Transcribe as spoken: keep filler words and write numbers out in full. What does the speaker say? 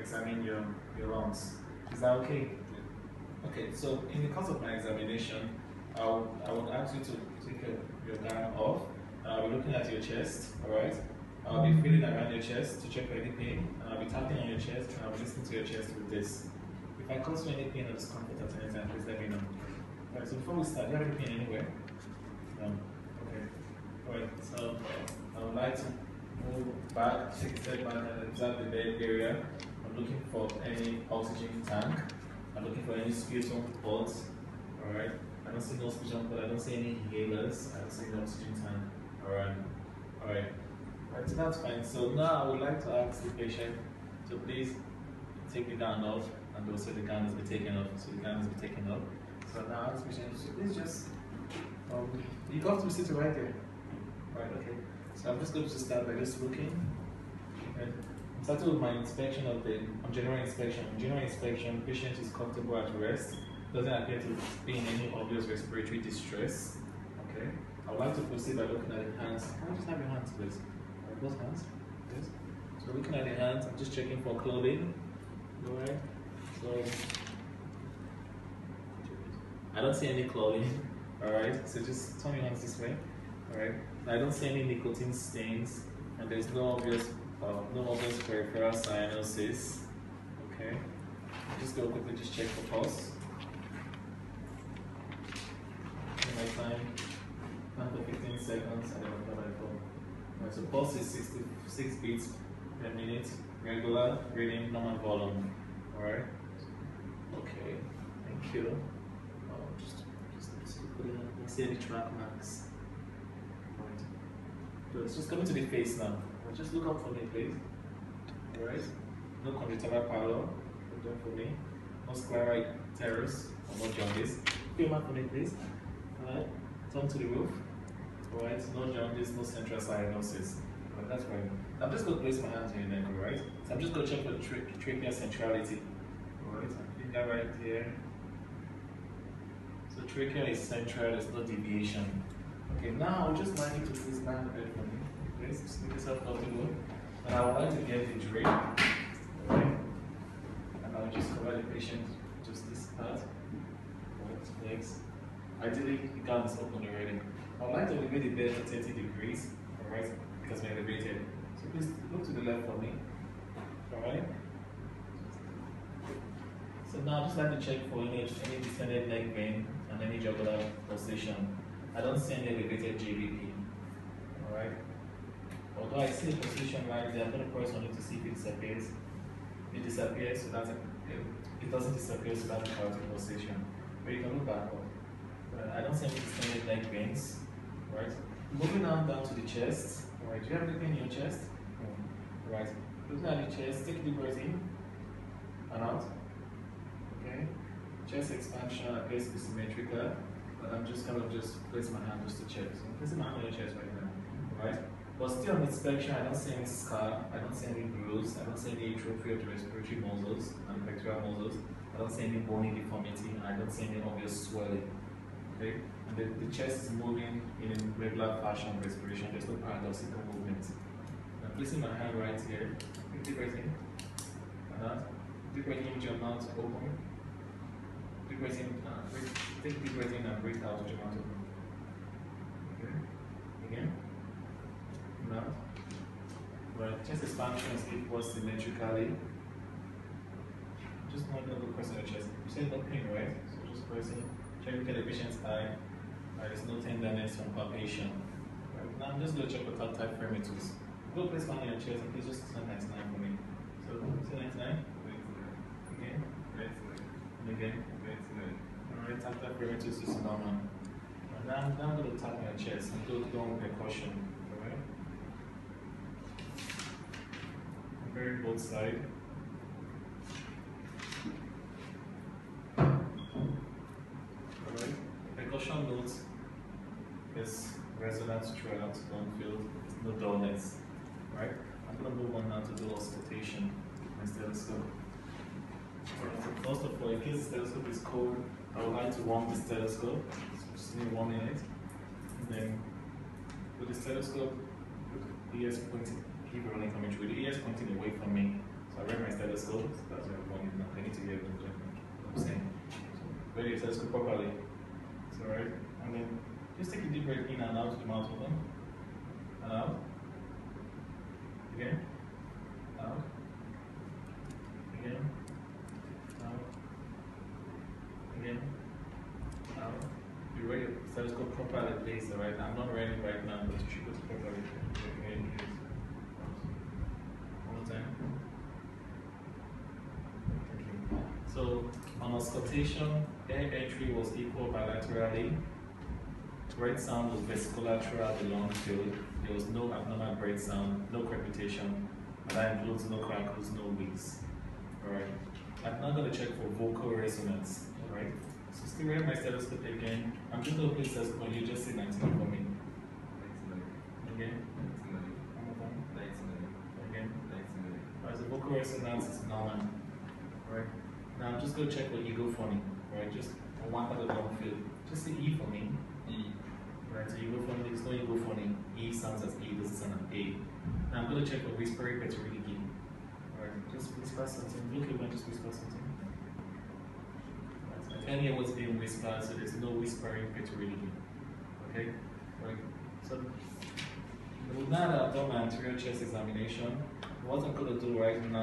examine your, your lungs. Is that okay? Okay, so in the course of my examination, I would, I would ask you to take your, your gown off. I'll be looking at your chest, alright? I'll be feeling around your chest to check for any pain. And I'll be tapping on your chest and I'll be listening to your chest with this. If I cause you any pain or discomfort at any time, please let me know. Alright, so before we start, do you have any pain anywhere? No. Okay. Alright, so I would like to move back, take a step back and observe the bed area. I'm looking for any oxygen tank. I'm looking for any sputum pods. Alright. I don't see no sputum pod, I don't see any inhalers, I don't see no oxygen tank. Alright. Alright. Alright, so that's fine. So now I would like to ask the patient to please take the gown off, and also the gown has been taken off. So the gown has been taken off. So now ask the patient, so please just um, you got to sit right there. Alright, okay. So I'm just going to start by just looking. Okay. I'm starting with my inspection of the um, general inspection. General inspection, patient is comfortable at rest, doesn't appear to be in any obvious respiratory distress. Okay. I would like to proceed by looking at the hands. Can I just have your hands, please? Both hands. Yes. So looking at the hands, I'm just checking for clothing. Alright. So I don't see any clothing. Alright. So just turn your hands this way. Alright. I don't see any nicotine stains, and there's no obvious, uh, no obvious peripheral cyanosis. Okay. I'm just go quickly just check for pulse. My time. Time for fifteen seconds. I don't know what I thought. Right, so pulse is sixty-six beats per minute, regular, reading, normal volume. Alright? Okay, thank you. Oh, just, just, just put it on. I see any track marks. Alright. So it's just coming to the face now. Right, just look up for me, please. Alright? No conjunctival pallor. Look down for me. No scleral teres or no jaundice. Put your mark for me, please. Alright? Turn to the roof. Alright, no jaundice, no central cyanosis. Right, that's right. I'm just going to place my hands on your neck, alright? So I'm just going to check for tra tracheal centrality. Alright, I think that right there. So trachea is central, there's no deviation. Okay, now I would just like you to please lie in the bed for me. Please, just make yourself comfortable. And I would like to get the drape. Alright? And I would just cover the patient, just this part. Alright, legs. Ideally, the gown is open already. I would like to elevate the bed to thirty degrees, alright, because we're elevated. So please look to the left for me, alright? So now I just like to check for any, any distended neck vein and any jugular pulsation. I don't see any elevated J V P, alright? Although I see a pulsation right there, I'm going to press on it to see if it disappears. It disappears, so that's a, it doesn't disappear, so that's a carotid pulsation. But you can look back up. But I don't see any distended neck veins. Right. Moving on down to the chest. Alright, do you have anything in your chest? No. Right. Looking at the chest, take a deep breath in and out. Okay. Chest expansion appears to be symmetrical, but I'm just kind of just place my hand just to check. So I'm placing my hand on your chest right now. Right. But still on inspection, I don't see any scar, I don't see any bruise, I don't see any atrophy of the respiratory muscles and pectoral muscles, I don't see any bony deformity, and I don't see any obvious swelling. Okay. And the, the chest is moving in a regular fashion, respiration, there's no paradoxical movement. I'm placing my hand right here, deep breath in, and out. Deep breath in with your mouth open. Deep breath in, and breathe. Take deep breath in and breathe out with your mouth open. Okay. Again. And out. Right. Chest expansion is equal symmetrically. Just not double press on your chest. You said no pain, right? So just press in. Check the patient's eye. There is no tenderness from palpation. Right. Now I'm just going to check for tactile fremitus. Go place one on your chest and please just say ninety-nine for me. So, say ninety-nine. Again. And again. Alright, tactile fremitus is normal. Right. Now, now I'm going to tap on your chest and do it down with percussion. Alright? Very both sides. Notes, there's resonance throughout, don't feel no dullness. Right? I'm gonna move on now to do auscultation with my stethoscope. Right, so first of all, in case the stethoscope is cold, I would like to warm the stethoscope. So just need one minute. And then with the stethoscope, with the ears pointing, keep rolling coming through, the ears pointing away from me. So I wear my stethoscope, that's my one now. I need to be able to do what I'm saying. So wear your stethoscope properly. It's alright. And then just take a deep breath in and out the mouth open. And out. Again. Out. Again. Out. Again. Out. You wear your stethoscope properly, please, alright? I'm not wearing it right now, but you should go to properly. Okay. One more time. So on auscultation, air entry was equal bilaterally. Breath sound was vesicular throughout the lung field. There was no abnormal breath sound, no crepitation, and that includes no crackles, no wheeze. Alright. I'm now going to check for vocal resonance. Alright. So still wearing my stethoscope again. I'm just going to place stethoscope on you, just say ninety-nine for me. ninety-nine. Again. ninety-nine. ninety-nine. Again. ninety-nine. Alright, so vocal resonance is normal. Alright. Now I'm just going to check with egophony, right? Just on one part of the long field. Just say E for me. E. Right, so egophony, there's no egophony. E sounds as E, doesn't sound as A. Now I'm going to check with whispery pectoriloquy. Alright, just whisper something. Look at me, just whisper something. Right, so I can't what's being whispered, so there's no whispering pectoriloquy. Okay? Right. So, now that I've done my anterior chest examination, what I'm going to do right now